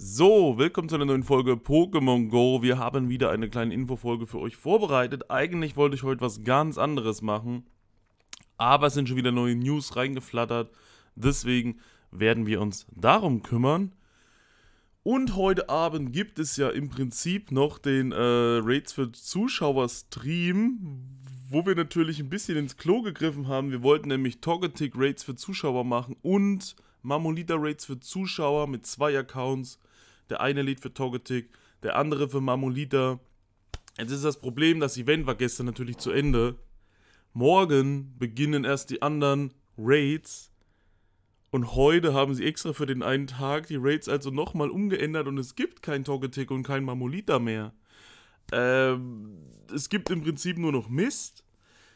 So, willkommen zu einer neuen Folge Pokémon GO. Wir haben wieder eine kleine Infofolge für euch vorbereitet. Eigentlich wollte ich heute was ganz anderes machen, aber es sind schon wieder neue News reingeflattert. Deswegen werden wir uns darum kümmern. Und heute Abend gibt es ja im Prinzip noch den Raids für Zuschauer-Stream, wo wir natürlich ein bisschen ins Klo gegriffen haben. Wir wollten nämlich Togetic Raids für Zuschauer machen und Mamolida Raids für Zuschauer mit zwei Accounts. Der eine lädt für Togetic, der andere für Mamolida. Jetzt ist das Problem, das Event war gestern natürlich zu Ende. Morgen beginnen erst die anderen Raids. Und heute haben sie extra für den einen Tag die Raids also nochmal umgeändert und es gibt kein Togetic und kein Mamolida mehr. Es gibt im Prinzip nur noch Mist.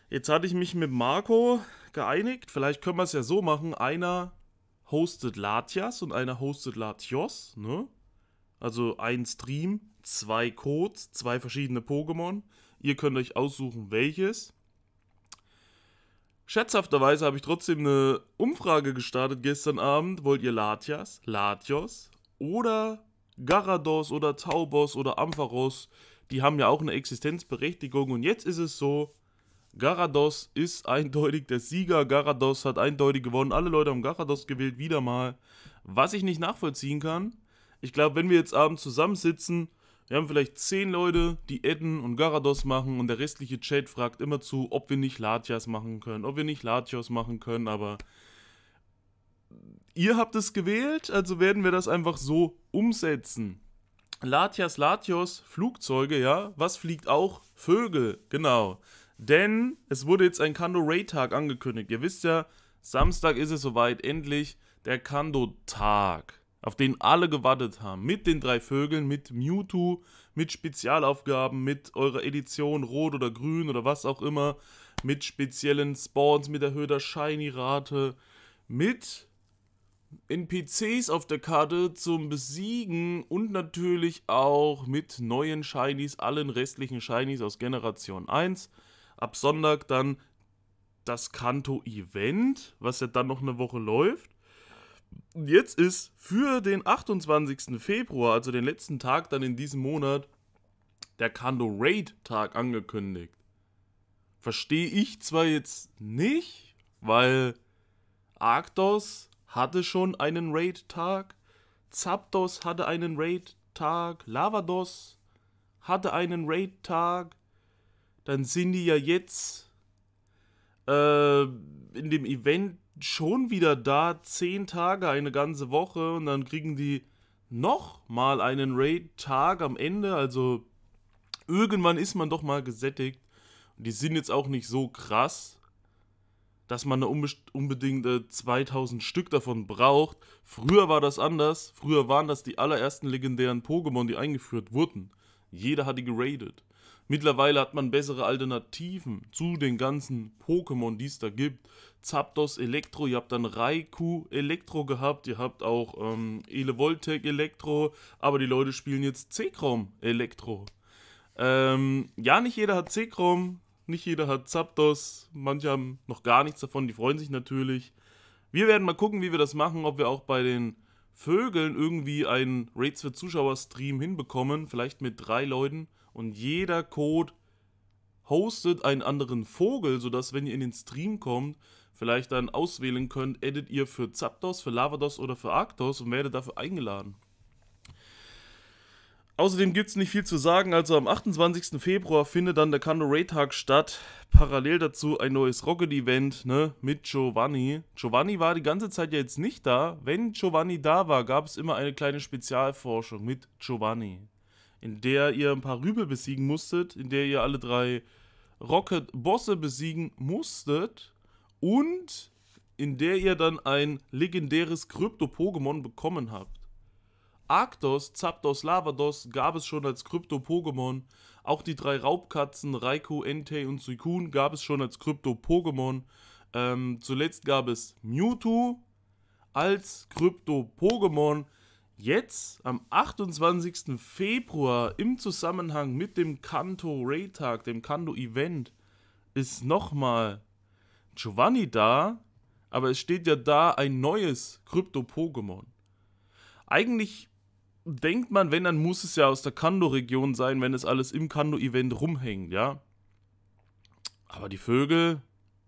Jetzt hatte ich mich mit Marco geeinigt. Vielleicht können wir es ja so machen. Einer hostet Latias und einer hostet Latios. Ne? Also ein Stream, zwei Codes, zwei verschiedene Pokémon. Ihr könnt euch aussuchen, welches. Schätzhafterweise habe ich trotzdem eine Umfrage gestartet gestern Abend. Wollt ihr Latias, Latios oder Garados oder Tauros oder Ampharos? Die haben ja auch eine Existenzberechtigung. Und jetzt ist es so, Garados ist eindeutig der Sieger. Garados hat eindeutig gewonnen. Alle Leute haben Garados gewählt, wieder mal. Was ich nicht nachvollziehen kann, ich glaube, wenn wir jetzt abends zusammensitzen, wir haben vielleicht 10 Leute, die Edden und Garados machen und der restliche Chat fragt immer zu, ob wir nicht Latias machen können, ob wir nicht Latios machen können, aber ihr habt es gewählt, also werden wir das einfach so umsetzen. Latias, Latios, Flugzeuge, ja, was fliegt auch? Vögel, genau. Denn es wurde jetzt ein Kanto-Raid-Tag angekündigt. Ihr wisst ja, Samstag ist es soweit, endlich der Kanto-Tag, auf den alle gewartet haben, mit den 3 Vögeln, mit Mewtwo, mit Spezialaufgaben, mit eurer Edition Rot oder Grün oder was auch immer, mit speziellen Spawns, mit erhöhter Shiny-Rate, mit NPCs auf der Karte zum Besiegen und natürlich auch mit neuen Shinies, allen restlichen Shinies aus Generation 1. Ab Sonntag dann das Kanto-Event, was ja dann noch eine Woche läuft. Jetzt ist für den 28. Februar, also den letzten Tag dann in diesem Monat, der Kanto-Raid-Tag angekündigt. Verstehe ich zwar jetzt nicht, weil Arktos hatte schon einen Raid-Tag, Zapdos hatte einen Raid-Tag, Lavados hatte einen Raid-Tag, dann sind die ja jetzt in dem Event schon wieder da, 10 Tage, eine ganze Woche, und dann kriegen die nochmal einen Raid-Tag am Ende, also irgendwann ist man doch mal gesättigt. Und die sind jetzt auch nicht so krass, dass man da unbedingt 2000 Stück davon braucht. Früher war das anders, früher waren das die allerersten legendären Pokémon, die eingeführt wurden. Jeder hat die geradet. Mittlerweile hat man bessere Alternativen zu den ganzen Pokémon, die es da gibt. Zapdos Elektro, ihr habt dann Raikou Elektro gehabt, ihr habt auch Elevoltec Elektro, aber die Leute spielen jetzt Zekrom Elektro. Ja, nicht jeder hat Zekrom, nicht jeder hat Zapdos, manche haben noch gar nichts davon, die freuen sich natürlich. Wir werden mal gucken, wie wir das machen, ob wir auch bei den Vögeln irgendwie einen Raids für Zuschauer-Stream hinbekommen, vielleicht mit 3 Leuten. Und jeder Code hostet einen anderen Vogel, sodass, wenn ihr in den Stream kommt, vielleicht dann auswählen könnt, edit ihr für Zapdos, für Lavados oder für Arktos und werdet dafür eingeladen. Außerdem gibt es nicht viel zu sagen, also am 28. Februar findet dann der Kanto Raid Tag statt. Parallel dazu ein neues Rocket-Event, ne, mit Giovanni. Giovanni war die ganze Zeit ja jetzt nicht da. Wenn Giovanni da war, gab es immer eine kleine Spezialforschung mit Giovanni, in der ihr ein paar Rübe besiegen musstet, in der ihr alle 3 Rocket-Bosse besiegen musstet und in der ihr dann ein legendäres Krypto-Pokémon bekommen habt. Arktos, Zapdos, Lavados gab es schon als Krypto-Pokémon. Auch die 3 Raubkatzen, Raikou, Entei und Suikun, gab es schon als Krypto-Pokémon. Zuletzt gab es Mewtwo als Krypto-Pokémon. Jetzt, am 28. Februar, im Zusammenhang mit dem Kanto Raid Tag, dem Kanto Event, ist nochmal Giovanni da, aber es steht ja da ein neues Krypto-Pokémon. Eigentlich denkt man, wenn, dann muss es ja aus der Kanto-Region sein, wenn es alles im Kanto-Event rumhängt, ja. Aber die Vögel,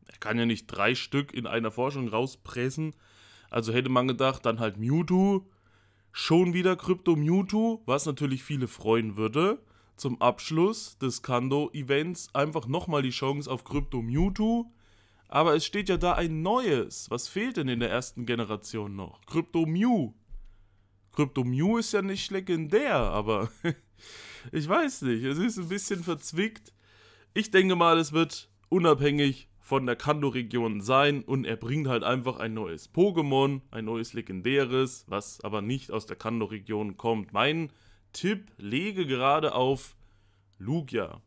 er kann ja nicht 3 Stück in einer Forschung rauspressen. Also hätte man gedacht, dann halt Mewtwo, schon wieder Krypto-Mewtwo, was natürlich viele freuen würde. Zum Abschluss des Kanto-Events einfach nochmal die Chance auf Krypto-Mewtwo. Aber es steht ja da ein neues. Was fehlt denn in der ersten Generation noch? Krypto-Mew. Krypto-Mew ist ja nicht legendär, aber ich weiß nicht. Es ist ein bisschen verzwickt. Ich denke mal, es wird unabhängig von der Kanto-Region sein und er bringt halt einfach ein neues Pokémon, ein neues legendäres, was aber nicht aus der Kanto-Region kommt. Mein Tipp, lege gerade auf Lugia.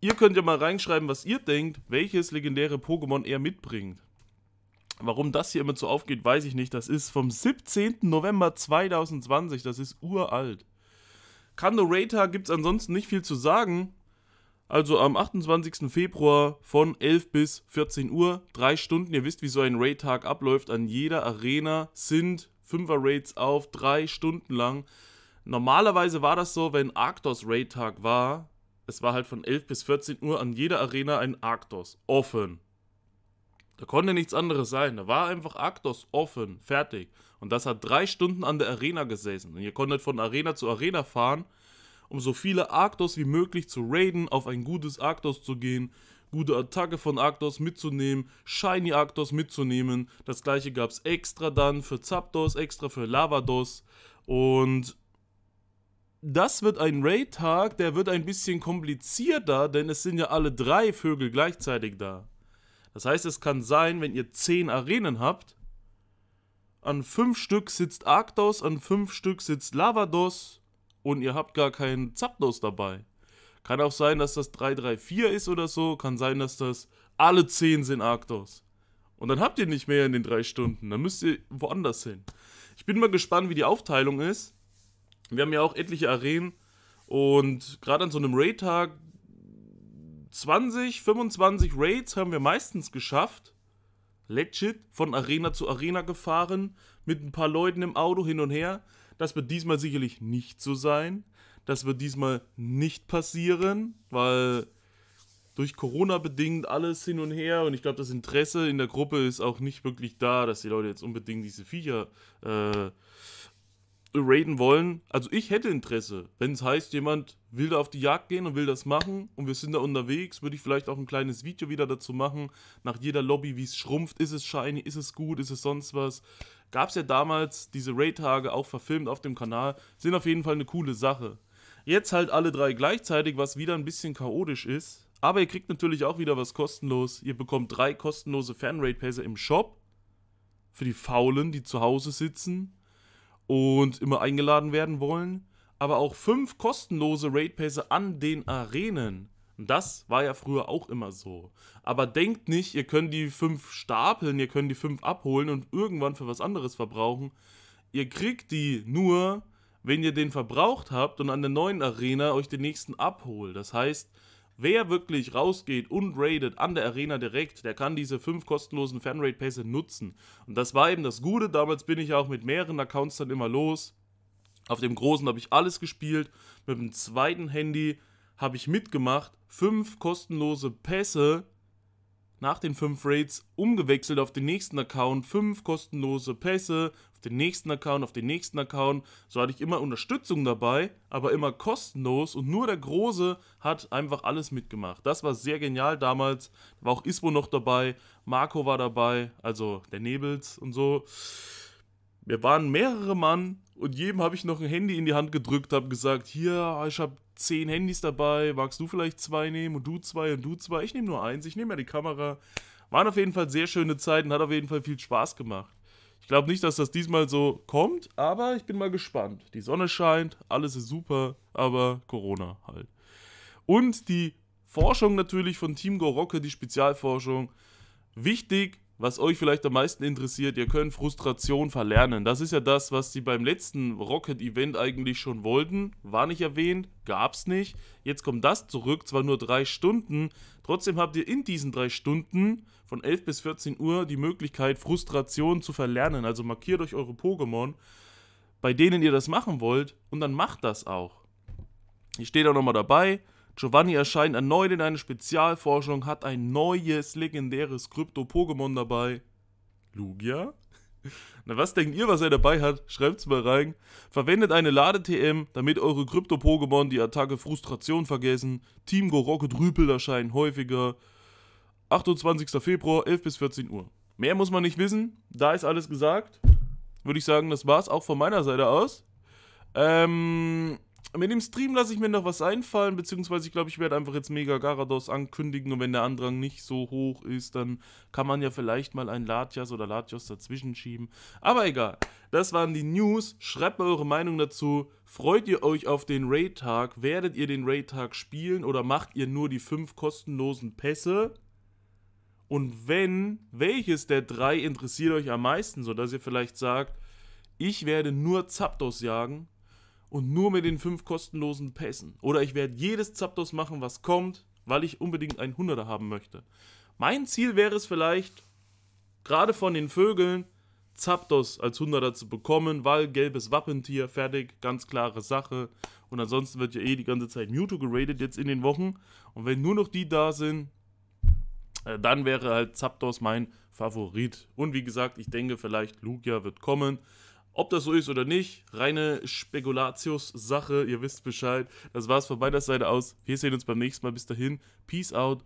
Ihr könnt ja mal reinschreiben, was ihr denkt, welches legendäre Pokémon er mitbringt. Warum das hier immer so aufgeht, weiß ich nicht. Das ist vom 17. November 2020, das ist uralt. Kanto Rata gibt es ansonsten nicht viel zu sagen. Also am 28. Februar von 11 bis 14 Uhr, 3 Stunden. Ihr wisst, wie so ein Raid-Tag abläuft. An jeder Arena sind 5er-Raids auf, 3 Stunden lang. Normalerweise war das so, wenn Arktos Raid-Tag war. Es war halt von 11 bis 14 Uhr an jeder Arena ein Arktos offen. Da konnte nichts anderes sein. Da war einfach Arktos offen, fertig. Und das hat 3 Stunden an der Arena gesessen. Und ihr konntet von Arena zu Arena fahren, um so viele Arktos wie möglich zu raiden, auf ein gutes Arktos zu gehen, gute Attacke von Arktos mitzunehmen, Shiny Arktos mitzunehmen. Das gleiche gab es extra dann für Zapdos, extra für Lavados. Und das wird ein Raid-Tag, der wird ein bisschen komplizierter, denn es sind ja alle 3 Vögel gleichzeitig da. Das heißt, es kann sein, wenn ihr 10 Arenen habt, an 5 Stück sitzt Arktos, an 5 Stück sitzt Lavados und ihr habt gar keinen Zapdos dabei. Kann auch sein, dass das 3-3-4 ist oder so, kann sein, dass das alle 10 sind Arktos. Und dann habt ihr nicht mehr in den 3 Stunden, dann müsst ihr woanders hin. Ich bin mal gespannt, wie die Aufteilung ist. Wir haben ja auch etliche Arenen und gerade an so einem Raid-Tag 20, 25 Raids haben wir meistens geschafft. Legit, von Arena zu Arena gefahren, mit ein paar Leuten im Auto hin und her. Das wird diesmal sicherlich nicht so sein. Das wird diesmal nicht passieren, weil durch Corona bedingt alles hin und her. Und ich glaube, das Interesse in der Gruppe ist auch nicht wirklich da, dass die Leute jetzt unbedingt diese Viecher raiden wollen. Also ich hätte Interesse. Wenn es heißt, jemand will da auf die Jagd gehen und will das machen und wir sind da unterwegs, würde ich vielleicht auch ein kleines Video wieder dazu machen. Nach jeder Lobby, wie es schrumpft, ist es shiny, ist es gut, ist es sonst was. Gab es ja damals diese Raid-Tage auch verfilmt auf dem Kanal. Sind auf jeden Fall eine coole Sache. Jetzt halt alle 3 gleichzeitig, was wieder ein bisschen chaotisch ist. Aber ihr kriegt natürlich auch wieder was kostenlos. Ihr bekommt 3 kostenlose Fan-Raid-Pässe im Shop. Für die Faulen, die zu Hause sitzen und immer eingeladen werden wollen. Aber auch 5 kostenlose Raid-Pässe an den Arenen. Das war ja früher auch immer so. Aber denkt nicht, ihr könnt die 5 stapeln, ihr könnt die 5 abholen und irgendwann für was anderes verbrauchen. Ihr kriegt die nur, wenn ihr den verbraucht habt und an der neuen Arena euch den nächsten abholt. Das heißt, wer wirklich rausgeht und raidet an der Arena direkt, der kann diese 5 kostenlosen Fan-Raid-Pässe nutzen. Und das war eben das Gute. Damals bin ich auch mit mehreren Accounts dann immer los. Auf dem großen habe ich alles gespielt. Mit dem zweiten Handy habe ich mitgemacht, 5 kostenlose Pässe nach den 5 Raids umgewechselt auf den nächsten Account, 5 kostenlose Pässe auf den nächsten Account, auf den nächsten Account. So hatte ich immer Unterstützung dabei, aber immer kostenlos und nur der Große hat einfach alles mitgemacht. Das war sehr genial damals, da war auch Ismo noch dabei, Marco war dabei, also der Nebels und so. Wir waren mehrere Mann und jedem habe ich noch ein Handy in die Hand gedrückt, habe gesagt, hier, ich habe 10 Handys dabei, magst du vielleicht 2 nehmen und du 2 und du 2, ich nehme nur 1, ich nehme ja die Kamera. Waren auf jeden Fall sehr schöne Zeiten, hat auf jeden Fall viel Spaß gemacht. Ich glaube nicht, dass das diesmal so kommt, aber ich bin mal gespannt. Die Sonne scheint, alles ist super, aber Corona halt. Und die Forschung natürlich von Team Go Rocke, die Spezialforschung, wichtig. Was euch vielleicht am meisten interessiert, ihr könnt Frustration verlernen. Das ist ja das, was sie beim letzten Rocket-Event eigentlich schon wollten. War nicht erwähnt, gab's nicht. Jetzt kommt das zurück, zwar nur 3 Stunden. Trotzdem habt ihr in diesen 3 Stunden von 11 bis 14 Uhr die Möglichkeit, Frustration zu verlernen. Also markiert euch eure Pokémon. bei denen ihr das machen wollt, und dann macht das auch. Hier steht auch nochmal dabei, Giovanni erscheint erneut in einer Spezialforschung, hat ein neues legendäres Krypto-Pokémon dabei. Lugia? Na, was denkt ihr, was er dabei hat? Schreibt's mal rein. Verwendet eine Lade-TM, damit eure Krypto-Pokémon die Attacke Frustration vergessen. Team Go Rocket Rüpel erscheinen häufiger. 28. Februar, 11 bis 14 Uhr. Mehr muss man nicht wissen, da ist alles gesagt. Würde ich sagen, das war's auch von meiner Seite aus. Mit dem Stream lasse ich mir noch was einfallen, beziehungsweise ich glaube, ich werde einfach jetzt Mega Garados ankündigen, und wenn der Andrang nicht so hoch ist, dann kann man ja vielleicht mal einen Latias oder Latios dazwischen schieben. Aber egal, das waren die News. Schreibt mal eure Meinung dazu. Freut ihr euch auf den Raid-Tag? Werdet ihr den Raid-Tag spielen oder macht ihr nur die 5 kostenlosen Pässe? Und wenn, welches der 3 interessiert euch am meisten, sodass ihr vielleicht sagt, ich werde nur Zapdos jagen und nur mit den 5 kostenlosen Pässen. Oder ich werde jedes Zapdos machen, was kommt, weil ich unbedingt einen 100er haben möchte. Mein Ziel wäre es vielleicht, gerade von den Vögeln, Zapdos als 100er zu bekommen, weil gelbes Wappentier, fertig, ganz klare Sache. Und ansonsten wird ja eh die ganze Zeit Mewtwo geradet jetzt in den Wochen. Und wenn nur noch die da sind, dann wäre halt Zapdos mein Favorit. Und wie gesagt, ich denke, vielleicht Lugia wird kommen. Ob das so ist oder nicht, reine Spekulatius-Sache, ihr wisst Bescheid. Das war's von meiner Seite aus. Wir sehen uns beim nächsten Mal. Bis dahin, Peace out,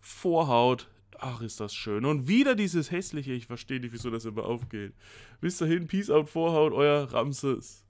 Vorhaut. Ach, ist das schön. Und wieder dieses hässliche, ich verstehe nicht, wieso das immer aufgeht. Bis dahin, Peace out, Vorhaut, euer Ramses.